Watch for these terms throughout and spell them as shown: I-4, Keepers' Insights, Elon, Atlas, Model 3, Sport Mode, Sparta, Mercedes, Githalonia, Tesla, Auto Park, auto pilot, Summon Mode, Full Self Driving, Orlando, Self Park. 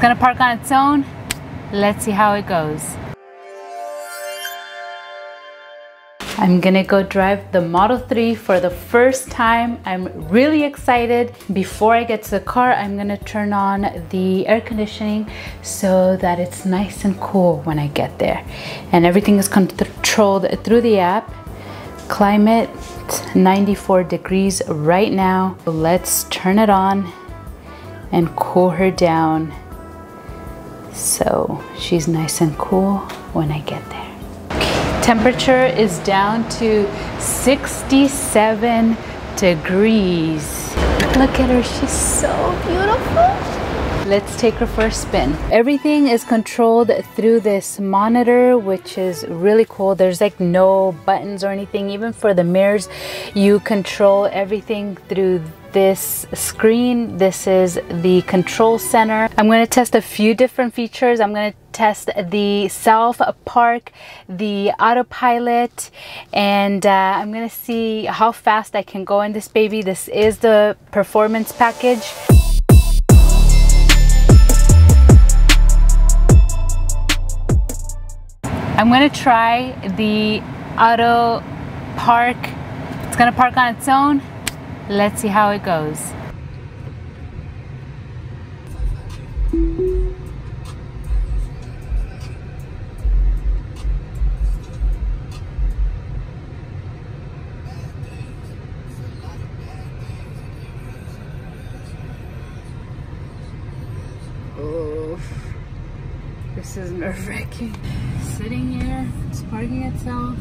It's gonna park on its own. Let's see how it goes. I'm gonna go drive the Model 3 for the first time. I'm really excited. Before I get to the car, I'm gonna turn on the air conditioning so that it's nice and cool when I get there. And everything is controlled through the app. Climate, 94 degrees right now. Let's turn it on and cool her down so she's nice and cool when I get there. Temperature is down to 67 degrees. Look at her, she's so beautiful. Let's take her for a spin. Everything is controlled through this monitor, which is really cool. There's like no buttons or anything. Even for the mirrors, you control everything through this screen. This is the control center. I'm going to test a few different features. I'm going to test the self-park, the autopilot, and I'm gonna see how fast I can go in this baby. This is the performance package. I'm gonna try the auto park. It's gonna park on its own. Let's see how it goes. This is nerve-wracking. Sitting here, it's parking itself.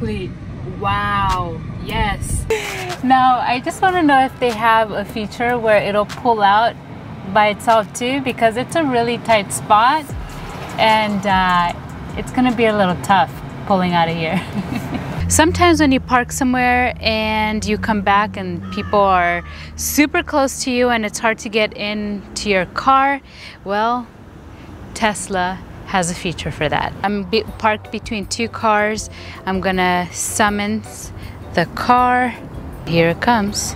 Wait, wow. Yes. Now, I just want to know if they have a feature where it'll pull out by itself too, because it's a really tight spot and it's going to be a little tough pulling out of here. Sometimes when you park somewhere and you come back and people are super close to you and it's hard to get into your car, well, Tesla has a feature for that. I'm parked between two cars. I'm gonna summons the car. Here it comes.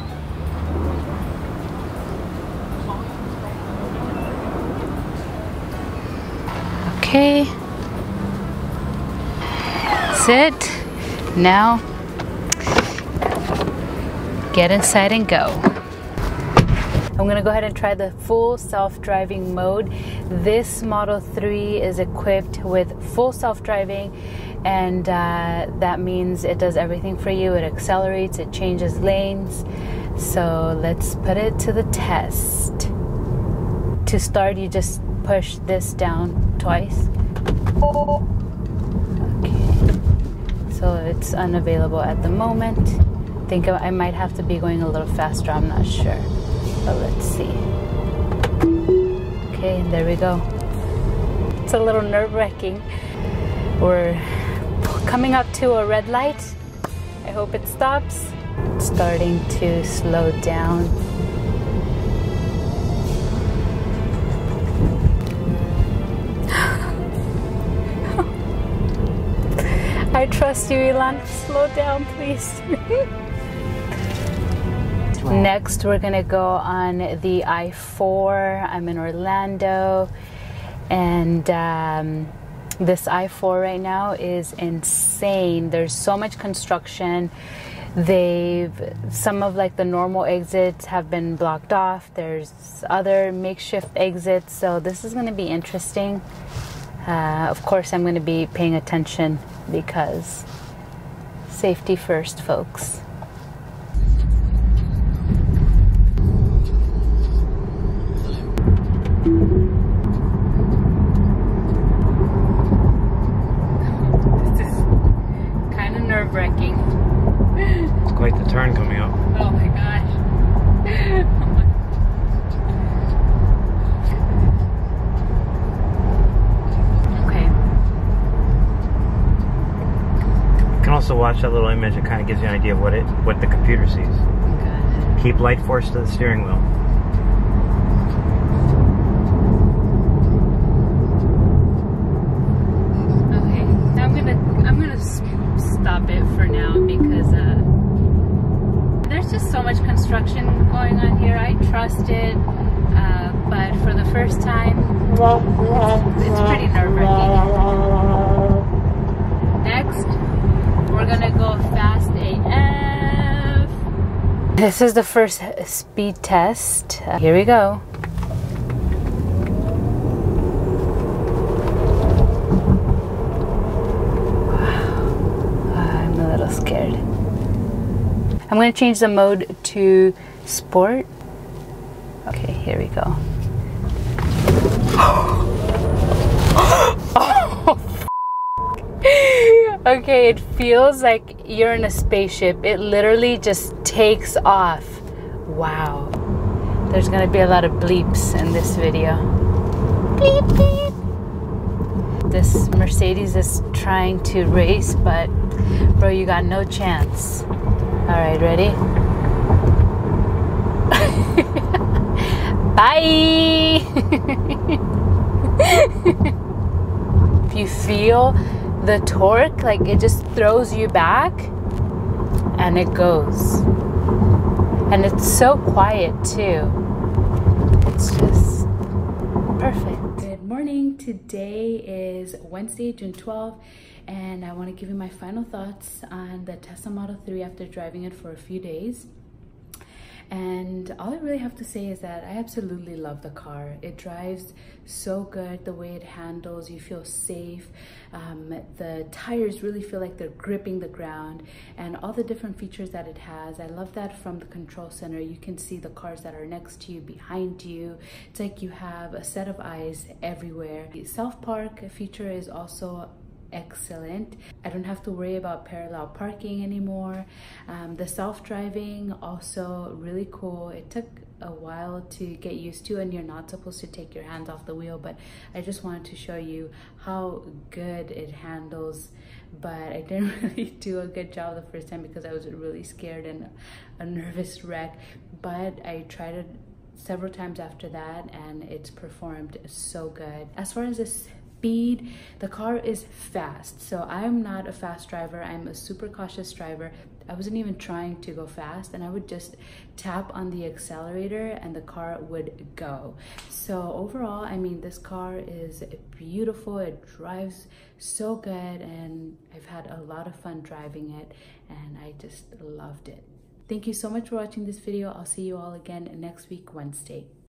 Okay. That's it. Now, get inside and go. I'm gonna go ahead and try the full self-driving mode. This Model 3 is equipped with full self-driving, and that means it does everything for you. It accelerates, it changes lanes. So let's put it to the test. To start, you just push this down twice. Okay. So it's unavailable at the moment. I think I might have to be going a little faster, I'm not sure. But let's see. Okay, there we go. It's a little nerve-wracking. We're coming up to a red light. I hope it stops. It's starting to slow down. I trust you, Elon. Slow down, please. Next, we're gonna go on the I-4. I'm in Orlando, and this I-4 right now is insane. There's so much construction. Some of like the normal exits have been blocked off. There's other makeshift exits, so this is gonna be interesting. Of course, I'm gonna be paying attention because safety first, folks. Wrecking. It's quite the turn coming up. Oh my gosh. Okay. You can also watch that little image. It kind of gives you an idea of what the computer sees. Okay. Keep light force to the steering wheel. Okay, I'm gonna stop it for now because there's just so much construction going on here. I trust it, but for the first time, it's pretty nerve-wracking. Next, we're gonna go fast AF. This is the first speed test. Here we go. Wow, I'm a little scared. I'm gonna change the mode to sport. Okay, here we go. Oh, okay, it feels like you're in a spaceship. It literally just takes off. Wow. There's gonna be a lot of bleeps in this video. Bleep, bleep. This Mercedes is trying to race, but bro, you got no chance. All right, ready? Bye! If you feel the torque, like it just throws you back and it goes. And it's so quiet too. It's just perfect. Good morning. Today is Wednesday, June 12th, and I want to give you my final thoughts on the Tesla Model 3 after driving it for a few days. And all I really have to say is that I absolutely love the car. It drives so good, the way it handles, you feel safe. The tires really feel like they're gripping the ground, and all the different features that it has. I love that from the control center, you can see the cars that are next to you, behind you. It's like you have a set of eyes everywhere. The self-park feature is also excellent. I don't have to worry about parallel parking anymore. The self-driving also really cool. It took a while to get used to, and you're not supposed to take your hands off the wheel, but I just wanted to show you how good it handles. But I didn't really do a good job the first time because I was really scared and a nervous wreck, but I tried it several times after that and it's performed so good. As far as this speed, the car is fast, so I'm not a fast driver. I'm a super cautious driver. I wasn't even trying to go fast, and I would just tap on the accelerator and the car would go. So overall, I mean, this car is beautiful. It drives so good, and I've had a lot of fun driving it, and I just loved it. Thank you so much for watching this video. I'll see you all again next week, Wednesday.